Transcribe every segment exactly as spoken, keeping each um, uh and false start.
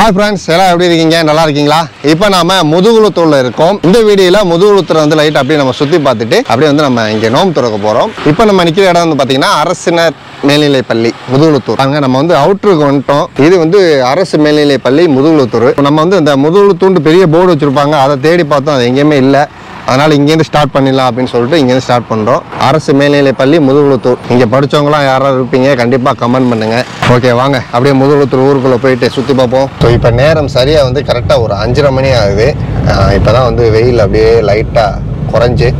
Hi friends, sekarang apa ini kalian? Nalar kalian? Ipa nama Muthukulathur lirikom. Ini video lah Muthukulathur anda lihat apa ini nama suti patite. Apa ini anda nama ini nom terukuporom. Ipa nama ini kita ada anda patina arusnya melilai palli Muthukulathur. Angka nama anda outer konto. Ini anda arus melilai palli Muthukulathur. Nama anda anda Muthukulathur itu pergi board curupangga ada teri patah ini enggak mila. Anal ingin start panilah apin solite ingin start panro. Arus melilai palli Muthukulathur. Ini bercongla ya arah rupanya kandi pak kaman menengah. Oke, wangga. Apa ini Muthukulathur kalau pergi suti bapo. So ipa neram sariya untuk correcta ura anjira mani agude. Ipa na untuk veil abdi lighta koranche.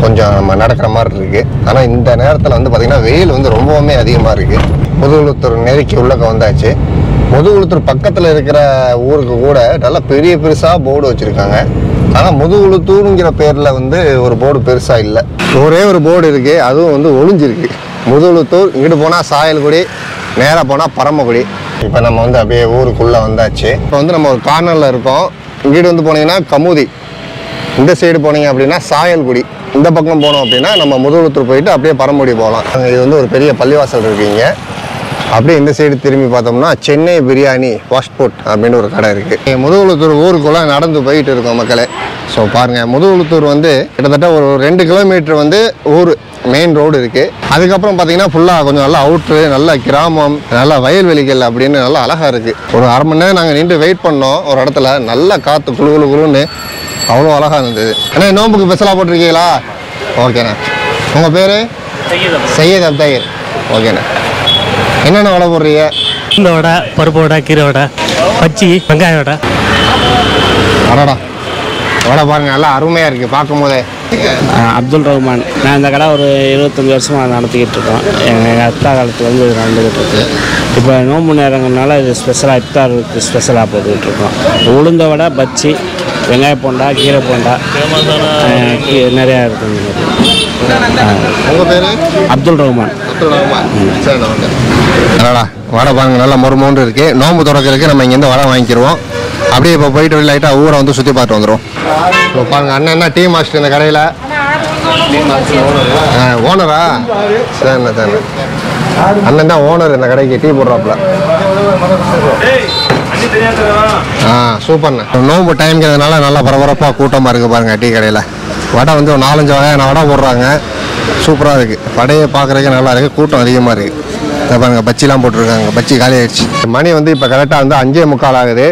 Konjang mana ada kamar lagi. Karena ini neram telah untuk patina veil untuk rombo me adi kemari. Muthukulathur neri kiulla kawan dah aje. Muthukulathur pakkatle erikra ur goda. Dalam perih perisa board ojirikanga. Karena Muthukulathurங்கிற பேர்ல வந்து ஒரு board பெருசா இல்ல. ஒரே ஒரு board இருக்கு. அதுவும் வந்து ஒளிஞ்சிருக்கு. Muthukulathur இங்கிட்டு போனா சாயல்குடி, நேரா போனா பரமக்குடி. இப்போ நம்ம வந்து அப்படியே ஊருக்குள்ள வந்தாச்சு. இப்போ வந்து நம்ம ஒரு கார்னர்ல இருக்கோம். இங்கிட்டு வந்து போனீங்கன்னா கமுதி. இந்த சைடு போனீங்க அப்படினா சாயல்குடி. இந்த பக்கம் போனோம் அப்படினா நம்ம Muthukulathur போயிட்டு அப்படியே பரமக்குடி போலாம். இது வந்து ஒரு பெரிய பள்ளிவாசல் இருக்குங்க. அப்படியே இந்த சைடு திரும்பி பார்த்தோம்னா சென்னை பிரியாணி ஃபாஸ்ட் ஃபுட் அப்படின்னு ஒரு கடை இருக்குது. Muthukulathur ஊருக்குள்ளே நடந்து போயிட்டு இருக்கோம் மக்களே. ஸோ பாருங்கள், Muthukulathur வந்து கிட்டத்தட்ட ஒரு ரெண்டு கிலோமீட்டர் வந்து ஊர் மெயின் ரோடு இருக்குது. அதுக்கப்புறம் பார்த்தீங்கன்னா ஃபுல்லாக கொஞ்சம் நல்லா அவுட்ரு, நல்லா கிராமம், நல்லா வயல்வெளிகள் அப்படின்னு நல்லா அழகாக இருக்குது. ஒரு அரை மணி நேரம் நாங்கள் நின்று வெயிட் பண்ணோம் ஒரு இடத்துல. நல்லா காற்று குழு குழு குழுன்னு அவ்வளோ அழகாக இருந்தது. ஏன்னா நோம்புக்கு ஸ்பெஷலாக போட்டிருக்கீங்களா? ஓகேண்ணா. உங்கள் பேர்? சையத் அப்தாயிர். ஓகேண்ணா. என்னென்ன வடை போடுறீங்க? இந்த வடை, பருப்பு வடை, கீரை வடை, பச்சி, வெங்காய வடை. வடடா வடை பாருங்கள், நல்லா அருமையாக இருக்குது பார்க்கும் போதே. அப்துல் ரஹ்மான். நான் இந்த கடை ஒரு இருபத்தஞ்சி வருஷமாக நடத்திக்கிட்டு இருக்கோம். எங்கள் அத்தா காலத்தில் வந்து இது நடந்துக்கிட்டு இருக்குது. இப்போ நோம்பு நேரங்கிறதுனால இது ஸ்பெஷலாக இஃப்தாருக்கு ஸ்பெஷலாக போட்டுக்கிட்டு இருக்கோம். உளுந்த வடை, பச்சி, வெங்காய போண்டா, கீரை போண்டா நிறையா இருக்குங்க. உங்கள் பேர்? அப்துல் ரஹ்மான். அடடா வடை பாருங்கள், நல்லா மொறுமோண்டு இருக்குது. நோம்பு தொடக்கிறதுக்கு நம்ம இங்கேருந்து வடை வாங்கிக்கிடுவோம். அப்படியே இப்போ போயிட்டு வழி லைட்டாக ஊரை வந்து சுற்றி பார்த்து வந்துடும். இப்போ பாருங்கள், அண்ணன் என்ன டீ மாஸ்டர் இந்த கடையில்? ஓனரா? சரிண்ணா சரிண்ணா. அண்ணன் தான் ஓனர் இந்த கடைக்கு, டீ போடுறாப்புல. ஆ சூப்பர்ண்ணா. நோம்பு டைம்ங்கிறதுனால நல்லா பரபரப்பாக கூட்டமாக இருக்குது பாருங்கள் டீ கடையில். வடை வந்து ஒரு நாலஞ்சு வகையான வடை போடுறாங்க. சூப்பராக இருக்குது. வடையை பார்க்குறதுக்கு நல்லா இருக்குது. கூட்டம் அதிகமாக இருக்குது பாருங்கள். பச்சிலாம் போட்டிருக்காங்க. பச்சி காலி ஆகிடுச்சு. மணி வந்து இப்போ கரெக்டாக வந்து அஞ்சே முக்கால் ஆகுது.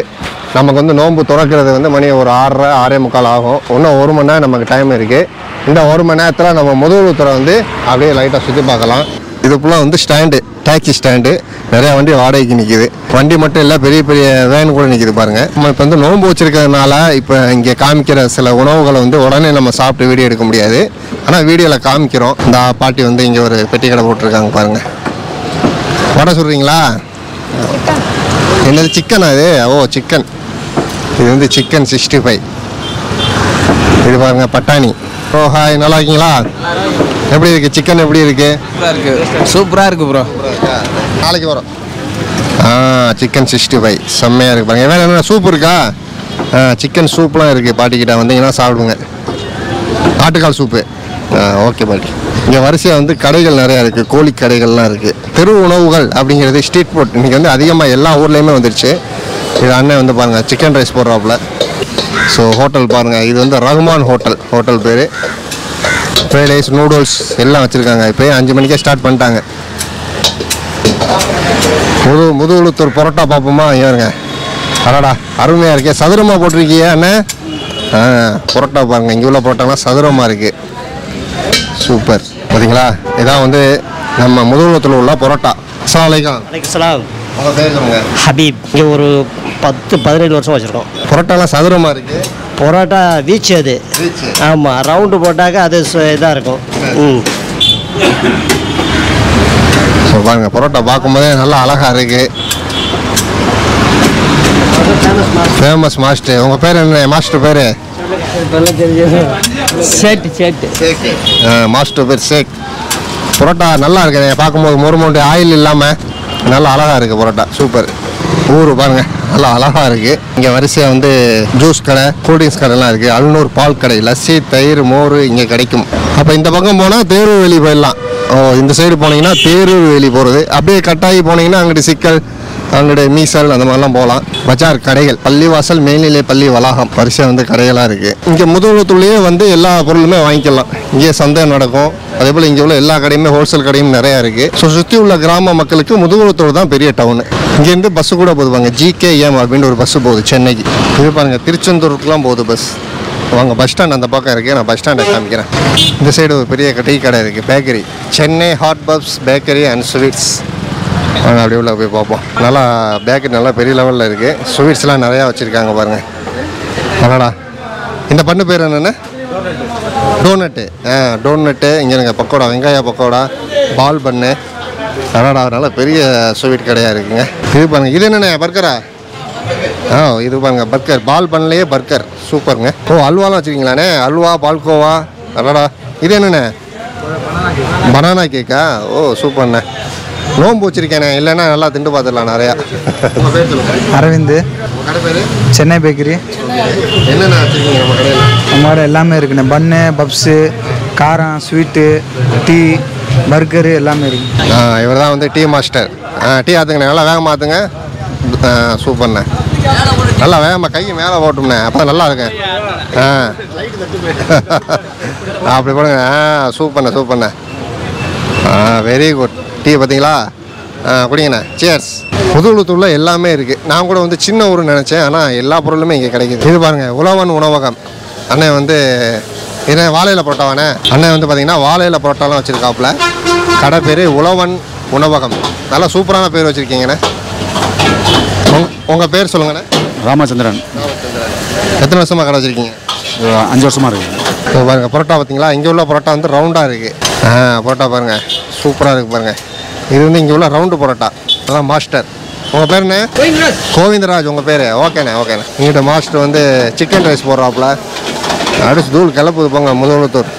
நமக்கு வந்து நோம்பு துறக்கிறது வந்து மணி ஒரு ஆறரை ஆறே முக்கால் ஆகும். இன்னும் ஒரு மணி நேரம் நமக்கு டைம் இருக்குது. இந்த ஒரு மணி நேரத்தில் நம்ம Muthukulathur வந்து அப்படியே லைட்டாக சுற்றி பார்க்கலாம். இதுக்குள்ளே வந்து ஸ்டாண்டு, டாக்ஸி ஸ்டாண்டு, நிறையா வண்டி வாடகைக்கு நிற்கிது. வண்டி மட்டும் இல்லை, பெரிய பெரிய வேன் கூட நிற்கிது பாருங்கள். நம்ம இப்போ வந்து நோம்பு வச்சுருக்கிறதுனால இப்போ இங்கே காமிக்கிற சில உணவுகளை வந்து உடனே நம்ம சாப்பிட்டு வீடியோ எடுக்க முடியாது. ஆனால் வீடியோவில் காமிக்கிறோம். இந்த பாட்டி வந்து இங்கே ஒரு பெட்டி கடை போட்டிருக்காங்க பாருங்கள். வடை சொல்கிறீங்களா? என்னது சிக்கனா இது? ஓ சிக்கன். இது வந்து சிக்கன் சிக்ஸ்டி ஃபைவ். இது பாருங்கள் பட்டாணி. ஓ ஹாய், நல்லா இருக்கீங்களா? எப்படி இருக்குது சிக்கன்? எப்படி இருக்குது? சூப்பராக இருக்குது ப்ரோ. நாளைக்கு வரும். ஆ சிக்கன் சிக்ஸ்டி ஃபைவ் செம்மையாக இருக்குது பாருங்கள். வேறு என்ன சூப் இருக்கா? ஆ சிக்கன் சூப்லாம் இருக்குது. பாட்டிக்கிட்ட வந்தீங்கன்னா சாப்பிடுங்க. ஆட்டுக்கால் சூப்பு. ஆ ஓகே பாட்டி. இங்கே வரிசையாக வந்து கடைகள் நிறையா இருக்குது. கோழி கடைகள்லாம் இருக்குது. தெரு உணவுகள் அப்படிங்கிறது ஸ்ட்ரீட் ஃபுட் இன்றைக்கி வந்து அதிகமாக எல்லா ஊர்லேயுமே வந்துடுச்சு. இது அண்ணன் வந்து பாருங்கள் சிக்கன் ரைஸ் போடுறாப்புல. ஸோ ஹோட்டல் பாருங்கள், இது வந்து ரஹ்மான் ஹோட்டல். ஹோட்டல் பேர். ஃப்ரைட் ரைஸ், நூடுல்ஸ் எல்லாம் வச்சுருக்காங்க. இப்போ அஞ்சு மணிக்கே ஸ்டார்ட் பண்ணிட்டாங்க. முது Muthukulathur பரோட்டா பார்ப்போமா? ஏறுங்க. அடடா அருமையாக இருக்கே. சதுரமாக போட்டிருக்கீங்க அண்ணன். ஆ பரோட்டா பாருங்கள், இங்கே உள்ள பரோட்டாலாம் சதுரமாக இருக்குது. சூப்பர் பார்த்தீங்களா? இதான் வந்து நம்ம Muthukulathur உள்ள பரோட்டா. அஸ்ஸலாமு அலைக்கும். வலைக்கும் சலாம். உங்கள் பேர் சொல்லுங்கள்? ஹபீப். இங்கே ஒரு பத்து பதினேழு வருஷம் வச்சுருக்கோம். பரோட்டாலாம் சதுரமாக இருக்குது. பரோட்டா வீச்சு அது. ஆமாம், ரவுண்டு போட்டாக்க அது இதாக இருக்கும். ம் பாருங்கள், பரோட்டா பார்க்கும்போதே நல்லா அழகாக இருக்குது. Famous master. உங்கள் பேர் என்ன மாஸ்டர் பேர்? சேட்டு சேட்டு சேக். மாஸ்டர் பேர் சேக். பரோட்டா நல்லா இருக்குது பார்க்கும்போது. மொறுமொண்டு ஆயில் இல்லாமல் நல்லா அழகாக இருக்குது பரோட்டா. சூப்பர். ஊர் பாருங்கள், நல்லா அழகாக இருக்குது. இங்கே வரிசையாக வந்து ஜூஸ் கடை, கூல்ட்ரிங்க்ஸ் கடைலாம் இருக்குது. அல்நூர் பால் கடை, லஸ்ஸி, தயிர், மோர் இங்கே கிடைக்கும். அப்போ இந்த பக்கம் போனால் தேரூர் வெளி போயிடலாம். ஓ இந்த சைடு போனீங்கன்னா தேரூர் வெளி போகிறது. அப்படியே கட்டாயி போனீங்கன்னா அங்கிட்டு சிக்கல், அவங்களுடைய மீசல் அந்த மாதிரிலாம் போகலாம். பஜார் கடைகள், பள்ளிவாசல், மேல்நிலை பள்ளி வளாகம் பரிசை வந்து கடைகளாக இருக்குது. இங்கே முதுகுளத்தூர்லேயே வந்து எல்லா பொருளுமே வாங்கிக்கலாம். இங்கே சந்தை நடக்கும். அதே போல் இங்கே உள்ள எல்லா கடையுமே ஹோல்சேல் கடையும் நிறையா இருக்குது. ஸோ சுற்றி உள்ள கிராம மக்களுக்கு முதுகுளத்தூர் தான் பெரிய டவுனு. இங்கேருந்து பஸ்ஸு கூட போதுவாங்க, ஜிகேஎம் அப்படின்னு ஒரு பஸ்ஸு போகுது சென்னைக்கு. இது பாருங்கள், திருச்செந்தூருக்குலாம் போகுது பஸ். வாங்க, பஸ் ஸ்டாண்ட் அந்த பக்கம் இருக்குது, நான் பஸ் ஸ்டாண்டை காமிக்கிறேன். இந்த சைடு ஒரு பெரிய டீ கடை இருக்குது, bakery, Chennai hot puffs bakery and sweets. வாங்க அப்படியே உள்ள போய் பார்ப்போம். நல்லா பேக்கரி நல்லா பெரிய லெவலில் இருக்குது, ஸ்வீட்ஸ்லாம் நிறையா வச்சுருக்காங்க பாருங்கள். அதனாடா இந்த பண்ணு பேர் என்னென்ன? டோனட்டு. ஆ, டோனட்டு. இங்கே எனக்கு பக்கோடா, வெங்காய பக்கோடா, பால் பண்ணு. அதனாடா நல்லா பெரிய ஸ்வீட் கடையாக இருக்குங்க. இது பாருங்கள், இது என்னென்ன பர்கரா? ஆ, இது பாருங்கள் பர்கர், பால் பண்ணலையே பர்கர், சூப்பருங்க. ஓ, அல்வாலாம் வச்சுருக்கீங்களாண்ணே, அல்வா, பால்கோவா. அடடா, இது என்னண்ணே? பனானா கேக்கா? ஓ சூப்பர்ண்ணே. நோம்பு வச்சுருக்கேண்ணே, இல்லைன்னா நல்லா திண்டு பார்த்துடலாம் நிறையா. அரவிந்து சென்னை பேக்கரி. என்னென்ன வச்சுருக்கீங்க நம்ம கடையில்? நம்மளோட எல்லாமே இருக்குண்ணே, பன்னு, பப்ஸு, காரம், ஸ்வீட்டு, டீ, பர்கரு எல்லாமே இருக்குது. ஆ, இவர் தான் வந்து டீ மாஸ்டர். ஆ, டீ ஆற்றுங்கண்ணே, நல்லா வேகமாக ஆற்றுங்க. சூப்பர்ண்ணே, நல்லா வேகமாக கை மேலே போட்டோம்ண்ணே, அப்போ நல்லா இருக்கேன். ஆ, அப்படி போடுங்க. ஆ, சூப்பர்ண்ணே, சூப்பர்ண்ணே. ஆ, வெரி குட். டீ பார்த்தீங்களா? ஆ, குடிங்கண்ணே, சேர்ஸ். முதுகுளத்தூர்ல எல்லாமே இருக்குது. நான் கூட வந்து சின்ன ஊர் நினச்சேன், ஆனால் எல்லா பொருளுமே இங்கே கிடைக்குது. இது பாருங்கள், உழவன் உணவகம். அண்ணன் வந்து என்ன வாழையில் புரோட்டாவானே? அண்ணன் வந்து பார்த்தீங்கன்னா வாழையில் புரோட்டாலாம் வச்சுருக்காப்புல. கடை பேர் உழவன் உணவகம். நல்லா சூப்பரான பேர் வச்சுருக்கீங்கண்ணே. உங்கள் பேர் சொல்லுங்கண்ணே? ராமச்சந்திரன். ராமச்சந்திரன். எத்தனை வருஷமாக கடை வச்சுருக்கீங்க? அஞ்சு வருஷமாக இருக்குது. இப்போ பாருங்கள் பரோட்டா பார்த்திங்களா? இங்கே உள்ள பரோட்டா வந்து ரவுண்டாக இருக்குது. ஆ, பரோட்டா பாருங்கள் சூப்பராக இருக்குது பாருங்கள். இது வந்து இங்கே உள்ள ரவுண்டு பரோட்டா. அதான் மாஸ்டர். உங்கள் பேர் என்ன? கோவிந்தராஜ். உங்கள் பேர்? ஓகேண்ணே, ஓகேண்ணே. இங்கிட்ட மாஸ்டர் வந்து சிக்கன் ரைஸ் போடுறாப்புல. அடுத்து தூள் கிளப்புது போங்க முதுகுளத்தூர்.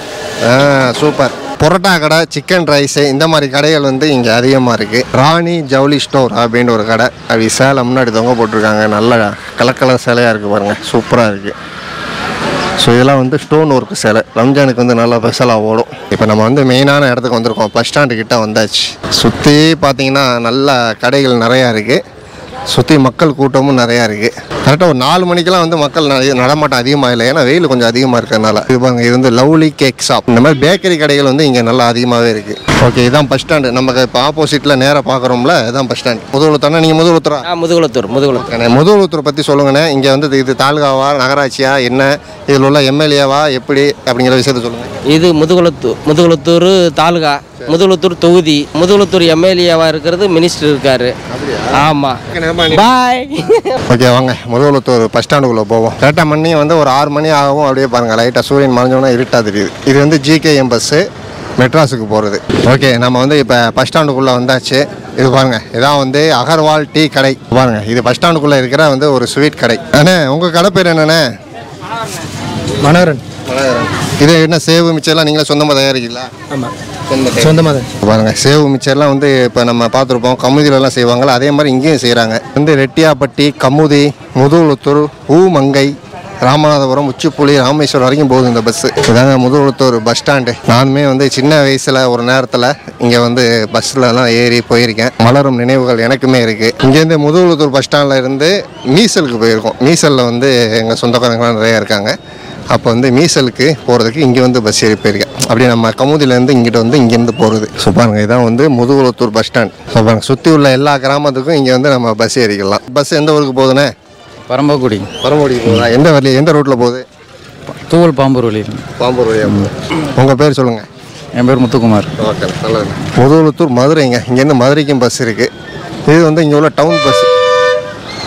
ஆ, சூப்பர். பரோட்டா கடை, சிக்கன் ரைஸு, இந்த மாதிரி கடைகள் வந்து இங்கே அதிகமாக இருக்குது. ராணி ஜவுளி ஸ்டோர் அப்படின்னு ஒரு கடை. அப்படி சேலை முன்னாடி தொங்க போட்டிருக்காங்க, நல்லா கலக்கலர் சேலையாக இருக்குது பாருங்கள், சூப்பராக இருக்குது. ஸோ இதெல்லாம் வந்து ஸ்டோன் ஒர்க்கு சேலை, ரம்ஜானுக்கு வந்து நல்லா ஸ்பெஷலாக ஓடும். இப்போ நம்ம வந்து மெயினான இடத்துக்கு வந்திருக்கோம், பஸ் ஸ்டாண்டுக்கிட்ட வந்தாச்சு. சுற்றி பார்த்திங்கன்னா நல்ல கடைகள் நிறையா இருக்குது. சுற்றி மக்கள் கூட்டமும் நிறையா இருக்குது. கரெக்டாக ஒரு நாலு மணிக்கெலாம் வந்து மக்கள் நிறைய நடமாட்டம் அதிகமாக இல்லை, ஏன்னா வெயில் கொஞ்சம் அதிகமாக இருக்கிறதுனால. இது பாருங்க, இது வந்து லவ்லி கேக் ஷாப். இந்த மாதிரி பேக்கரி கடைகள் வந்து இங்கே நல்லா அதிகமாகவே இருக்குது. ஓகே, இதுதான் பஸ் ஸ்டாண்டு. நமக்கு இப்போ ஆப்போசிட்டில் நேராக பார்க்குறோம்ல, இதுதான் பஸ் ஸ்டாண்ட். முதுகுளத்தூர்னா நீங்கள் முதுகுளத்தூரா? முதுகுளத்தூர். முதுகுளத்தூர் முதுகுளத்தூர் பற்றி சொல்லுங்கண்ணே. இங்கே வந்து இது தாலுகாவா, நகராட்சியா, என்ன இதில் உள்ள எம்எல்ஏவா, எப்படி அப்படிங்கிற விஷயத்தை சொல்லுங்கள். இது முதுகுளத்தூர். முதுகுளத்தூர் தாலுகா, முதுகுளத்தூர் தொகுதி, முதுகுளத்தூர் எம்எல்ஏவாக இருக்கிறது மினிஸ்டர் இருக்காரு. ஆமாம். பாய். ஓகே, வாங்க முதுகுளத்தூர் பஸ் ஸ்டாண்டுக்குள்ளே போவோம். கரெக்டாக மணி வந்து ஒரு ஆறு மணி ஆகும். அப்படியே பாருங்கள், லைட்டாக சூரியன் மறைஞ்சோன்னா இருட்டாக தெரியுது. இது வந்து ஜிகேஎம் பஸ்ஸு, மெட்ராஸுக்கு போகிறது. ஓகே, நம்ம வந்து இப்போ பஸ் ஸ்டாண்டுக்குள்ளே வந்தாச்சு. இது பாருங்கள், இதான் வந்து அகர்வால் டீ கடை. பாருங்கள், இது பஸ் ஸ்டாண்டுக்குள்ளே இருக்கிற வந்து ஒரு ஸ்வீட் கடை. அண்ணே உங்கள் கடை பேர் என்னண்ணே? மனோரன். மனோரன். இது என்ன சேவு மிச்சர்லாம் நீங்களே சொந்தமாக தயாரிக்கலாம்? ஆமாம், சொந்தமாக. பாருங்க, சேவு மிச்சர்லாம் வந்து இப்போ நம்ம பார்த்துருப்போம், கமுதியிலலாம் செய்வாங்களா, அதே மாதிரி இங்கேயும் செய்கிறாங்க. வந்து ரெட்டியாப்பட்டி, கமுதி, முதுகுளத்தூர், ஊமங்கை, ராமநாதபுரம், உச்சிப்புளி, ராமேஸ்வரம் வரைக்கும் போகுது இந்த பஸ்ஸு. இதாங்க முதுகுளத்தூர் பஸ் ஸ்டாண்டு. நானுமே வந்து சின்ன வயசில் ஒரு நேரத்தில் இங்கே வந்து பஸ்ஸில்லாம் ஏறி போயிருக்கேன். மலரும் நினைவுகள் எனக்குமே இருக்குது. இங்கேருந்து முதுகுளத்தூர் பஸ் ஸ்டாண்டில் இருந்து மீசலுக்கு போயிருக்கோம். மீசலில் வந்து எங்கள் சொந்தக்காரங்களாம் நிறையா இருக்காங்க. அப்போ வந்து மீசலுக்கு போகிறதுக்கு இங்கே வந்து பஸ் ஏறி போயிருக்கேன். அப்படியே நம்ம கமுதியிலேருந்து இங்கிட்ட வந்து இங்கேருந்து போகிறது. ஸோ பாருங்கள், இதான் வந்து முதுகுளத்தூர் பஸ் ஸ்டாண்ட். ஸோ பாருங்கள், சுற்றி உள்ள எல்லா கிராமத்துக்கும் இங்கே வந்து நம்ம பஸ் ஏறிக்கலாம். பஸ் எந்த ஊருக்கு போகுதுண்ணே? பரம்பக்குடி. பரம்பக்குடி போகுதா? எந்த வழி, எந்த ரூட்டில் போகுது? தூவல் பாம்பூர் வழி. பாம்பூர் வழியா? உங்கள் பேர் சொல்லுங்கள். என் பேர் முத்துக்குமார். ஓகே, நல்லது. முதுகுளத்தூர் மதுரைங்க. இங்கேருந்து மதுரைக்கும் பஸ் இருக்குது. இது வந்து இங்கே உள்ள டவுன் பஸ்.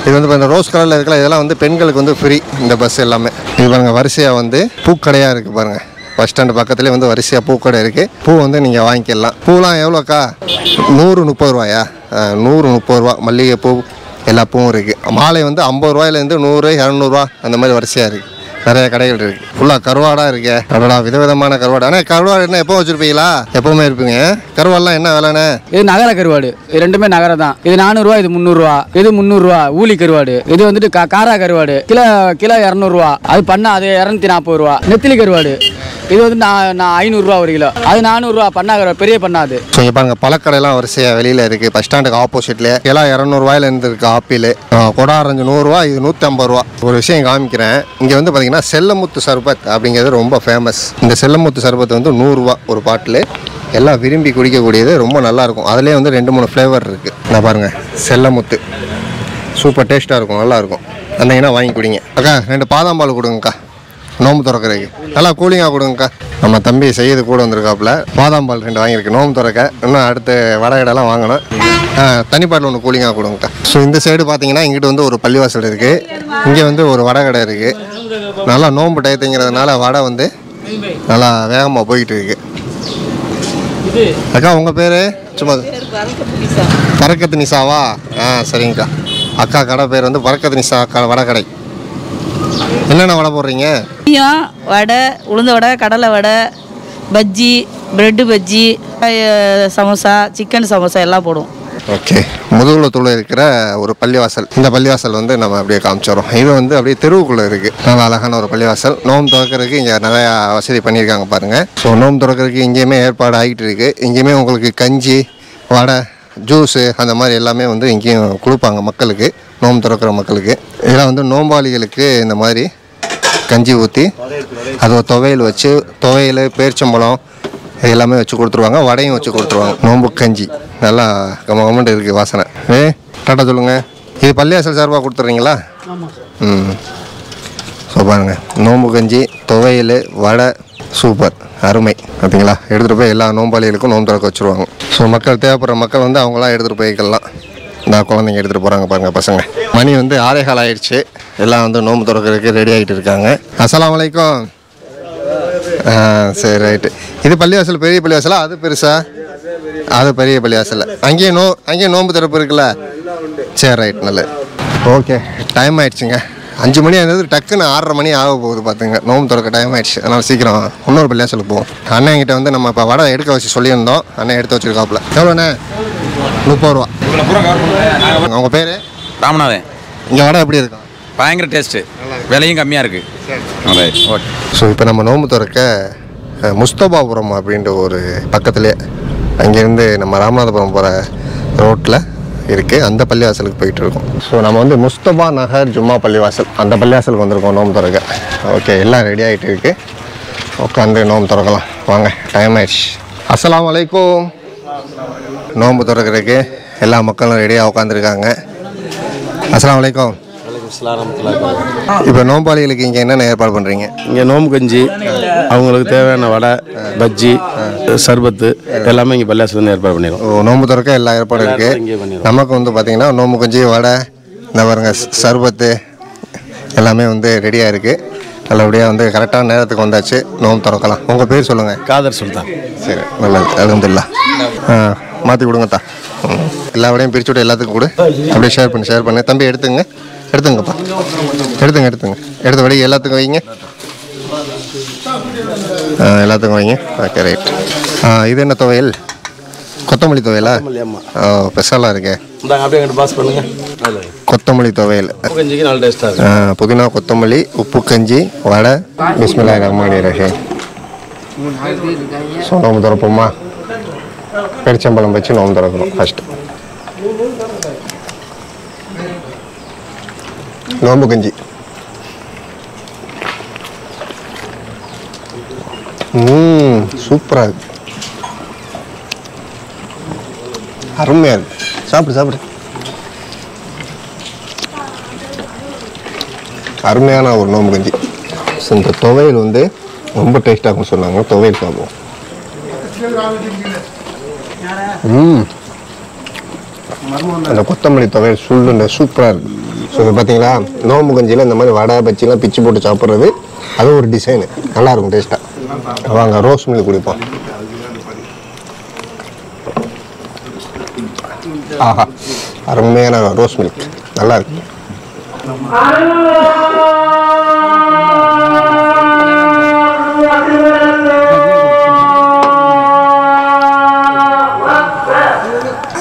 இது வந்து இந்த ரோஸ் கலரில் இருக்கலாம். இதெல்லாம் வந்து பெண்களுக்கு வந்து ஃப்ரீ இந்த பஸ் எல்லாமே. இது பாருங்கள், வரிசையாக வந்து பூக்கடையாக இருக்குது பாருங்கள். பஸ் ஸ்டாண்டு பக்கத்துலேயே வந்து வரிசையாக பூக்கடை இருக்குது. பூ வந்து நீங்கள் வாங்கிக்கலாம். பூலாம் எவ்வளோக்கா? நூறு முப்பது ரூபாயா? நூறு முப்பது ரூபா. மல்லிகைப்பூ எல்லா பூவும் இருக்குது. மாலை வந்து ஐம்பது ரூபாயிலேருந்து நூறு இரநூறுவா அந்த மாதிரி வரிசையாக இருக்குது. நிறைய கடைகள் இருக்குது. ஃபுல்லாக கருவாடாக இருக்கே. கருவாடா விதவிதமான கருவாடு. ஆனால் கருவாடு என்ன எப்போ வச்சுருப்பீங்களா? எப்போவுமே இருப்பீங்க. கருவாடெலாம் என்ன விலைண்ணே? இது நகர கருவாடு. இது ரெண்டுமே நகரம் தான். இது நானூறுரூவா, இது முந்நூறுரூவா. இது முந்நூறுரூவா ஊலி கருவாடு. இது வந்துட்டு கா காரா கருவாடு. கிலோ கிலோ இரநூறுவா. அது பண்ணால் அது இரநூத்தி நாற்பது ரூபா. நெத்திலி கருவாடு இது வந்து நான் நான் ஐநூறுரூவா ஒரு கிலோ, அது நானூறுரூவா பண்ணாங்க பெரிய பண்ணாது. ஸோ இங்கே பாருங்கள் பழக்கடையெல்லாம் வரிசையாக வெளியில் இருக்குது, பஸ் ஸ்டாண்டுக்கு ஆப்போசிட்டில் எல்லாம் இரநூறுவாயிலேருந்து இருக்குது. ஆப்பிள் கொடா ஆரஞ்சு நூறுரூவா, இது நூற்றி ஐம்பது ரூபா. ஒரு விஷயம் காமிக்கிறேன், இங்கே வந்து பார்த்தீங்கன்னா செல்லமுத்து சர்பத் அப்படிங்கிறது ரொம்ப ஃபேமஸ். இந்த செல்லமுத்து சர்பத் வந்து நூறுரூவா ஒரு பாட்டில், எல்லாம் விரும்பி குடிக்கக்கூடியது, ரொம்ப நல்லாயிருக்கும். அதிலே வந்து ரெண்டு மூணு ஃப்ளேவர் இருக்குது. நான் பாருங்கள் செல்லமுத்து சூப்பர் டேஸ்ட்டாக இருக்கும், நல்லாயிருக்கும். வந்தீங்கன்னா வாங்கி குடிங்க. அக்கா ரெண்டு பாதாம் பால் கொடுங்கக்கா, நோம்பு திறக்கிறதுக்கு நல்லா கூலிங்காக கொடுங்கக்கா. நம்ம தம்பி செய்யது கூட வந்திருக்காப்புல, பாதாம் பால் ரெண்டு வாங்கியிருக்கு நோம்பு திறக்க. இன்னும் அடுத்து வடை இடம்லாம் வாங்கணும். தனி பாட்டில் ஒன்று கூலிங்காக கொடுங்கக்கா. ஸோ இந்த சைடு பார்த்தீங்கன்னா இங்கிட்ட வந்து ஒரு பள்ளிவாசல் இருக்குது, இங்கே வந்து ஒரு வடை கடை இருக்குது. நல்லா நோம்பு டயத்துங்கிறதுனால வடை வந்து நல்லா வேகமாக போய்கிட்டு இருக்கு. அக்கா உங்கள் பேர்? சும்மா பறக்கத்து நிசாவா? ஆ சரிங்கக்கா. அக்கா கடை பேர் வந்து பறக்கத்து நிசா அக்கா வடை கடை. என்னென்ன வடை போடுறீங்க? வடை, உளுந்த வடை, கடலை வடை, பஜ்ஜி, பிரெட்டு பஜ்ஜி, சமோசா, சிக்கன் சமோசா எல்லாம் போடுவோம். ஓகே, முதுகுளத்தூரில் இருக்கிற ஒரு பள்ளிவாசல். இந்த பள்ளிவாசல் வந்து நம்ம அப்படியே காமிச்சிடுறோம். இது வந்து அப்படியே தெருவுக்குள்ளே இருக்குது, நல்லா அழகான ஒரு பள்ளிவாசல். நோம்பு திறக்கிறதுக்கு இங்கே நிறையா வசதி பண்ணியிருக்காங்க பாருங்கள். ஸோ நோம்பு திறக்கிறதுக்கு இங்கேயுமே ஏற்பாடு ஆகிட்டு இருக்குது. இங்கேயுமே உங்களுக்கு கஞ்சி, வடை, ஜூஸு அந்த மாதிரி எல்லாமே வந்து இங்கேயும் கொடுப்பாங்க மக்களுக்கு, நோம்பு திறக்கிற மக்களுக்கு. இதெல்லாம் வந்து நோம்பாளிகளுக்கு இந்த மாதிரி கஞ்சி ஊற்றி அது ஒரு துவையல் வச்சு, துவையல் பேரிச்சம்பழம் இது எல்லாமே வச்சு கொடுத்துருவாங்க. வடையும் வச்சு கொடுத்துருவாங்க. நோம்பு கஞ்சி நல்லா கம்ம கம்மண்டு இருக்குது வாசனை. ஏ டாட்டா சொல்லுங்கள். இது பள்ளியாசல் சார்பாக கொடுத்துட்றீங்களா? ம். ஸோ பாருங்கள், நோம்பு கஞ்சி, துவையல், வடை, சூப்பர் அருமை. பார்த்தீங்களா, எடுத்துகிட்டு போய் எல்லா நோம்பாளிகளுக்கும் நோம்பு திறக்க வச்சுருவாங்க. ஸோ மக்கள் தேவைப்படுற மக்கள் வந்து அவங்களாம் எடுத்துகிட்டு போய்க்கலாம். நான் குழந்தைங்க எடுத்துகிட்டு போகிறாங்க பாருங்கள் பசங்க. மணி வந்து ஆறே கால் ஆயிடுச்சு, எல்லாம் வந்து நோம்பு திறக்கிறதுக்கு ரெடி ஆகிட்டு இருக்காங்க. அஸ்ஸலாமு அலைக்கும். ஆ சரி ரைட்டு. இது பள்ளிவாசல் பெரிய பள்ளிவாசலா? அது பெருசா? அது பெரிய பள்ளிவாசல். அங்கேயும் நோ அங்கேயும் நோம்பு திறப்பு இருக்குல்ல? சரி ரைட், நல்லது. ஓகே, டைம் ஆயிடுச்சுங்க. அஞ்சு மணி ஆனது டக்குன்னு ஆறரை மணி ஆக போகுது பார்த்துங்க. நோம்பு திறக்க டைம் ஆயிடுச்சு, அதனால் சீக்கிரம் இன்னொரு பள்ளிவாசலுக்கு போவோம். அண்ணன்கிட்ட வந்து நம்ம இப்போ வடை எடுக்க வச்சு சொல்லியிருந்தோம், அண்ணன் எடுத்து வச்சுருக்காப்புல. எவ்வளோண்ணே? முப்பது ரூபா. உங்கள் பேர்? ராமநாதன். இங்கே வடை எப்படி இருக்கும்? பயங்கர டேஸ்ட்டு, விலையும் கம்மியாக இருக்குது. ஓகே. ஸோ இப்போ நம்ம நோம்பு திறக்க முஸ்தபாபுரம் அப்படின்ற ஒரு பக்கத்துலேயே, அங்கேருந்து நம்ம ராமநாதபுரம் போகிற ரோட்டில் இருக்குது, அந்த பள்ளிவாசலுக்கு போயிட்டு இருக்கோம். ஸோ நம்ம வந்து முஸ்தபா நகர் ஜும்மா பள்ளிவாசல், அந்த பள்ளிவாசலுக்கு வந்திருக்கோம் நோம்பு திறக்க. ஓகே, எல்லாம் ரெடி ஆகிட்டு இருக்குது, உட்காந்து நோம்பு திறக்கலாம் வாங்க. டைம் ஆயிடுச்சு. அஸ்ஸலாமு அலைக்கும். நோம்பு திறக்கிறதுக்கு எல்லா மக்களும் ரெடியாக உட்காந்துருக்காங்க. அஸ்ஸலாமு அலைக்கும். இப்போ நோம்பாளிகளுக்கு இங்கே என்னென்ன ஏற்பாடு பண்ணுறீங்க? இங்கே நோம்பு கஞ்சி, அவங்களுக்கு தேவையான வடை, பஜ்ஜி, சர்பத்து எல்லாமே இங்கே பள்ளியாசலேருந்து ஏற்பாடு பண்ணிடுவோம். ஓ, நோம்பு திறக்க எல்லா ஏற்பாடும் இருக்குது. நமக்கு வந்து பார்த்திங்கன்னா நோம்பு கஞ்சி, வடை, இந்த பாருங்க சர்பத்து எல்லாமே வந்து ரெடியாக இருக்குது. நல்லபடியாக வந்து கரெக்டான நேரத்துக்கு வந்தாச்சு, நோம்பு திறக்கலாம். உங்கள் பேர் சொல்லுங்கள்? காதர் சுல்தான். சரி, நல்லது. அல்ஹம்துலில்லாஹ். மாற்றி கொடுங்கத்தா, எல்லா விடையும் பிரிச்சு விட்டு எல்லாத்துக்கும் கொடு. அப்படியே ஷேர் பண்ணி ஷேர் பண்ணு தம்பி. எடுத்துங்க எடுத்துங்கப்பா, எடுத்துங்க எடுத்துங்க எடுத்த வழியை எல்லாத்துக்கும் வைங்க, எல்லாத்துக்கும் வைங்க. Okay right. இது என்ன துவையல்? கொத்தமல்லி துவையலா? ஓ, பெஷலாக இருக்கே. கொத்தமல்லி துவையல், புதினா, கொத்தமல்லி, உப்பு கஞ்சி, வடை. பிஸ்மில்லாஹிர் ரஹ்மானிர் ரஹீம். ஸோ நோம்பு திறப்போமா? பெருச்சம்பழம் வச்சு நோம்பு திறக்கணும். ஃபஸ்ட்டு நோம்பு கஞ்சி. ம், சூப்பராக இருக்கு, அருமையாக இருக்கு. சாப்பிடு சாப்பிடு. அருமையான ஒரு நோம்பு கஞ்சி. ஸோ இந்த துவையல் வந்து ரொம்ப டேஸ்டாக இருக்கும்னு சொன்னாங்க, துவையல் சாப்பிடுவோம். ம், அந்த கொத்தமல்லி துவையல் சுள்ளுண்ட சூப்பராக இருக்கு. ஸோ இது பார்த்தீங்களா, நோம்பு கஞ்சியில் இந்த மாதிரி வடை பச்சிலாம் பிச்சு போட்டு சாப்பிட்றது, அது ஒரு டிசைனு, நல்லாயிருக்கும் டேஸ்ட்டாக. வாங்க ரோஸ் மில்க் குடிப்போம். ஆஹா, அருமையான ரோஸ் மில்க், நல்லா இருக்கு.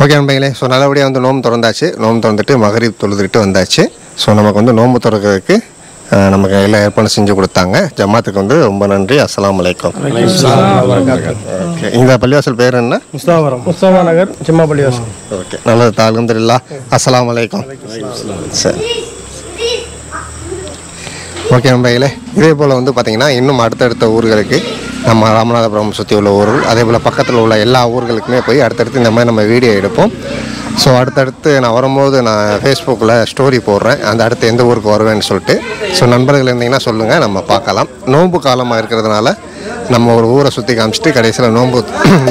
ஓகே நண்பர்களே, ஸோ நல்லபடியாக வந்து நோம்பு திறந்தாச்சு. நோம்பு திறந்துட்டு மகரிப் தொழுதுட்டு வந்தாச்சு. ஸோ நமக்கு வந்து நோம்பு திறக்கிறதுக்கு நமக்கு எல்லாம் ஏற்பாடு செஞ்சு கொடுத்தாங்க. ஜமாத்துக்கு வந்து ரொம்ப நன்றி. அஸ்ஸலாமு அலைக்கும். ஓகே, இந்த பள்ளிவாசல் பேர் என்ன? முஸ்தாவரம், முஸ்தாவா நகர், ஜம்மா பள்ளிவாசல். ஓகே, நல்லது. அல்ஹம்துலில்லாஹ். அஸ்ஸலாமு அலைக்கும். சரி, ஓகே நண்பர்களே, இதே போல் வந்து பார்த்திங்கன்னா இன்னும் அடுத்தடுத்த ஊர்களுக்கு நம்ம ராமநாதபுரம் சுற்றி உள்ள ஊர்கள், அதே போல் பக்கத்தில் உள்ள எல்லா ஊர்களுக்குமே போய் அடுத்தடுத்து இந்த மாதிரி நம்ம வீடியோ எடுப்போம். ஸோ அடுத்தடுத்து நான் வரும்போது நான் ஃபேஸ்புக்கில் ஸ்டோரி போடுறேன், அந்த அடுத்து எந்த ஊருக்கு வருவேன்னு சொல்லிட்டு. ஸோ நண்பர்கள் இருந்தீங்கன்னா சொல்லுங்கள், நம்ம பார்க்கலாம். நோன்பு காலமாக இருக்கிறதுனால நம்ம ஒரு ஊரை சுற்றி காமிச்சிட்டு கடைசியில் நோன்பு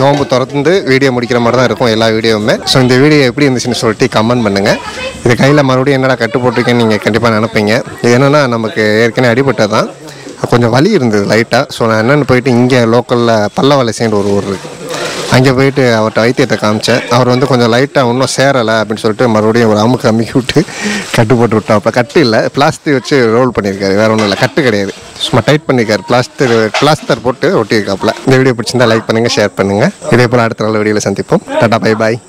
நோன்பு திறந்து வீடியோ முடிக்கிற மாதிரி தான் இருக்கும் எல்லா வீடியோவுமே. ஸோ இந்த வீடியோ எப்படி இருந்துச்சுன்னு சொல்லிட்டு கமெண்ட் பண்ணுங்கள். இது கையில் மறுபடியும் என்னடா கட்டு போட்டிருக்கேன்னு நீங்கள் கண்டிப்பாக நினைப்பீங்க. இது என்னென்னா நமக்கு ஏற்கனவே அடிபட்டது தான், கொஞ்சம் வலி இருந்தது லைட்டாக. ஸோ நான் என்னென்னு போயிட்டு இங்கே லோக்கலில் பல்லவலைசேன்னு ஒரு ஊர் இருக்குது, அங்கே போயிட்டு அவர்கிட்ட வைத்தியத்தை காமிச்சேன். அவர் வந்து கொஞ்சம் லைட்டாக இன்னும் சேரலை அப்படின்னு சொல்லிட்டு மறுபடியும் ஒரு அமுக்கு அமுக்கி விட்டு கட்டு போட்டு விட்டோம். அப்போ கட்டு இல்லை, பிளாஸ்டிக் வச்சு ரோல் பண்ணியிருக்காரு, வேறு ஒன்றும் இல்லை, கட்டு கிடையாது, சும்மா டைட் பண்ணியிருக்காரு, பிளாஸ்டர் பிளாஸ்டர் போட்டு ஒட்டியிருக்காப்புல. இந்த வீடியோ பிடிச்சிருந்தா லைக் பண்ணுங்கள், ஷேர் பண்ணுங்கள். இதே போல் அடுத்த நாள் வீடியோவில் சந்திப்போம். டாடா, பை பாய்.